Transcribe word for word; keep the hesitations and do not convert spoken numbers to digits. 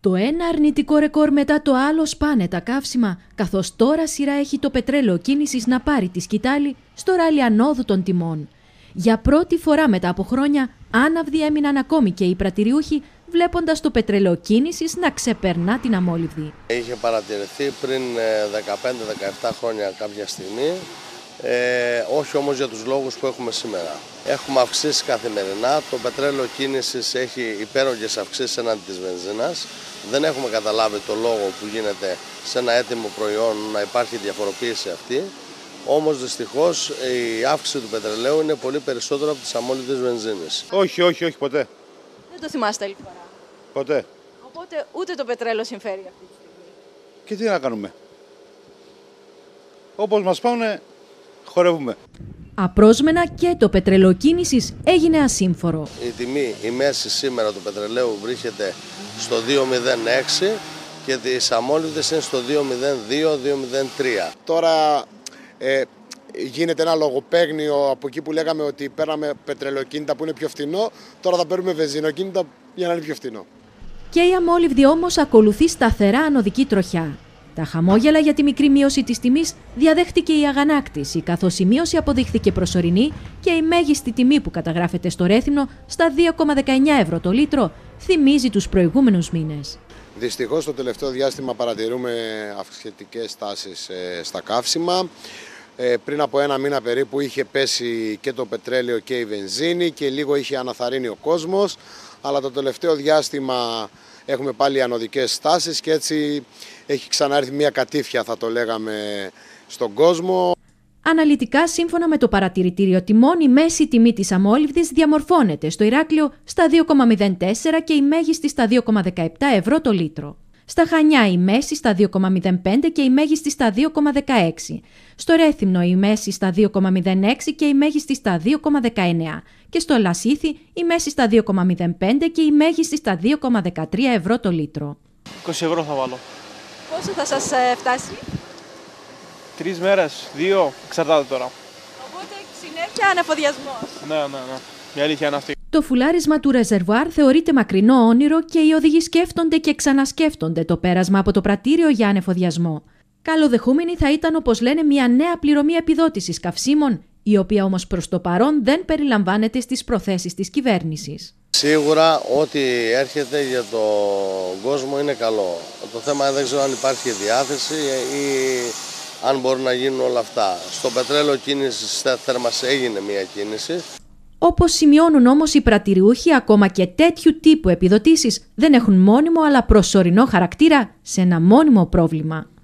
Το ένα αρνητικό ρεκόρ μετά το άλλο σπάνε τα καύσιμα, καθώς τώρα σειρά έχει το πετρέλαιο κίνησης να πάρει τη σκητάλη στο ράλι ανόδου των τιμών. Για πρώτη φορά μετά από χρόνια, άναυδοι έμειναν ακόμη και οι πρατηριούχοι, βλέποντας το πετρέλαιο κίνησης να ξεπερνά την αμόλυβδη. Είχε παρατηρηθεί πριν δεκαπέντε δεκαεπτά χρόνια κάποια στιγμή, ε, όχι όμως για τους λόγους που έχουμε σήμερα. Έχουμε αυξήσει καθημερινά, το πετρέλαιο κίνησης έχει υπέρογγες αυξήσεις έναντι της βενζίνας. Δεν έχουμε καταλάβει το λόγο που γίνεται σε ένα έτοιμο προϊόν να υπάρχει διαφοροποίηση αυτή. Όμως δυστυχώς η αύξηση του πετρελαίου είναι πολύ περισσότερο από τις αμόλυβδες βενζίνες. Όχι, όχι, όχι, ποτέ. Δεν το θυμάστε άλλη φορά. Ποτέ. Οπότε ούτε το πετρέλαιο συμφέρει αυτή τη στιγμή. Και τι να κάνουμε. Όπως μας πάνε, χορεύουμε. Απρόσμενα και το πετρέλαιο κίνησης έγινε ασύμφορο. Η τιμή, η μέση σήμερα του πετρελαίου βρίσκεται στο δύο κόμμα μηδέν έξι και τις αμόλυβδες είναι στο δύο κόμμα μηδέν δύο με δύο κόμμα μηδέν τρία. Τώρα... Ε, γίνεται ένα λογοπαίγνιο από εκεί που λέγαμε ότι παίρναμε πετρελαιοκίνητα που είναι πιο φθηνό, τώρα θα παίρνουμε βενζινοκίνητα για να είναι πιο φθηνό. Και η αμόλυβδη όμως ακολουθεί σταθερά ανωδική τροχιά. Τα χαμόγελα για τη μικρή μείωση της τιμής διαδέχτηκε η αγανάκτηση, καθώς η μείωση αποδείχθηκε προσωρινή και η μέγιστη τιμή που καταγράφεται στο Ρέθυμνο στα δύο κόμμα δεκαεννιά ευρώ το λίτρο θυμίζει τους προηγούμενους μήνες. Δυστυχώς το τελευταίο διάστημα παρατηρούμε αυξητικές τάσεις ε, στα καύσιμα. Ε, πριν από ένα μήνα περίπου είχε πέσει και το πετρέλαιο και η βενζίνη και λίγο είχε αναθαρρύνει ο κόσμος, αλλά το τελευταίο διάστημα έχουμε πάλι ανωδικές τάσεις και έτσι έχει ξανάρθει μια κατήφια, θα το λέγαμε, στον κόσμο. Αναλυτικά, σύμφωνα με το παρατηρητήριο τιμών, η μέση τιμή της αμόλυβδης διαμορφώνεται στο Ηράκλειο στα δύο κόμμα μηδέν τέσσερα και η μέγιστη στα δύο κόμμα δεκαεπτά ευρώ το λίτρο. Στα Χανιά η μέση στα δύο κόμμα μηδέν πέντε και η μέγιστη στα δύο κόμμα δεκαέξι. Στο Ρέθυμνο η μέση στα δύο κόμμα μηδέν έξι και η μέγιστη στα δύο κόμμα δεκαεννιά. Και στο Λασίθι η μέση στα δύο κόμμα μηδέν πέντε και η μέγιστη στα δύο κόμμα δεκατρία ευρώ το λίτρο. είκοσι ευρώ θα βάλω. Πόσο θα σας ε, φτάσει? Τρεις μέρες, δύο, εξαρτάται τώρα. Οπότε συνέχεια αναφοδιασμός. Ναι, ναι, ναι. Μια αλήθεια είναι αυτή. Το φουλάρισμα του ρεζερβουάρ θεωρείται μακρινό όνειρο και οι οδηγοί σκέφτονται και ξανασκέφτονται το πέρασμα από το πρατήριο για ανεφοδιασμό. Καλοδεχούμενη θα ήταν, όπως λένε, μια νέα πληρωμή επιδότησης καυσίμων, η οποία όμως προς το παρόν δεν περιλαμβάνεται στις προθέσεις της κυβέρνησης. Σίγουρα ό,τι έρχεται για τον κόσμο είναι καλό. Το θέμα δεν ξέρω αν υπάρχει διάθεση ή αν μπορούν να γίνουν όλα αυτά. Στο πετρέλαιο κίνησης στα θέρμας έγινε μια κίνηση. Όπως σημειώνουν όμως οι πρατηριούχοι, ακόμα και τέτοιου τύπου επιδοτήσεις δεν έχουν μόνιμο αλλά προσωρινό χαρακτήρα σε ένα μόνιμο πρόβλημα.